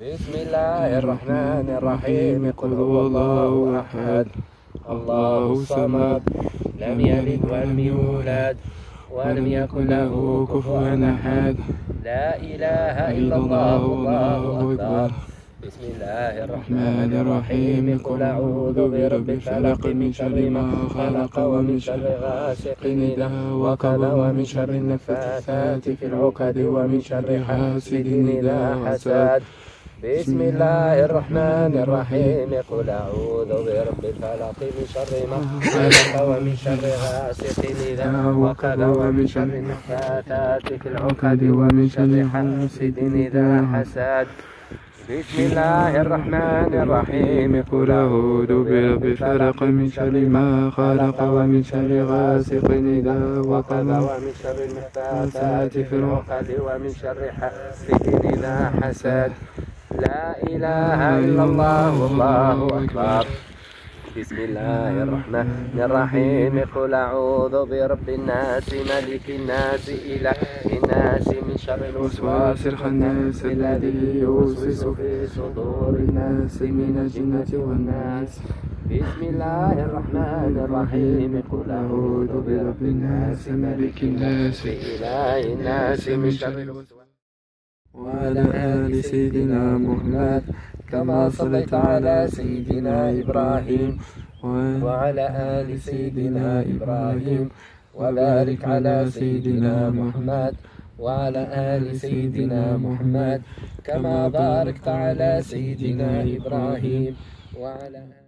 بسم الله الرحمن الرحيم. قل هو الله أحد الله الصمد لم يلد ولم يولد ولم يكن له كفوا أحد. لا إله إلا الله الله أكبر. بسم الله الرحمن الرحيم. قل أعوذ برب الفلق من شر ما خلق ومن شر غاسق إذا وقب ومن شر النفاثات في العقد ومن شر حاسد إذا حسد. بسم الله الرحمن الرحيم. قل أعوذ برب الفلق من شر ما خلق ومن شر غاسق إذا وقب ومن شر النفاثات في العقد ومن شر حاسد إذا حسد. بسم الله الرحمن الرحيم. قل أعوذ برب الفلق من شر ما خلق ومن شر غاسق إذا وقب ومن شر النفاثات في العقد ومن شر حاسد إذا حسد. لا إله إلا الله الله أكبر. بسم الله الرحمن الرحيم. قل أعوذ برب الناس ملك الناس إله الناس من شر الوسواس الخناس الذي يوسوس في صدور الناس من الجنة والناس. بسم الله الرحمن الرحيم. قل أعوذ برب الناس ملك الناس إله الناس من شر الوسواس وعلى آل سيدنا محمد كما صليت على سيدنا إبراهيم وعلى آل سيدنا إبراهيم وبارك على سيدنا محمد وعلى آل سيدنا محمد كما باركت على سيدنا إبراهيم وعلى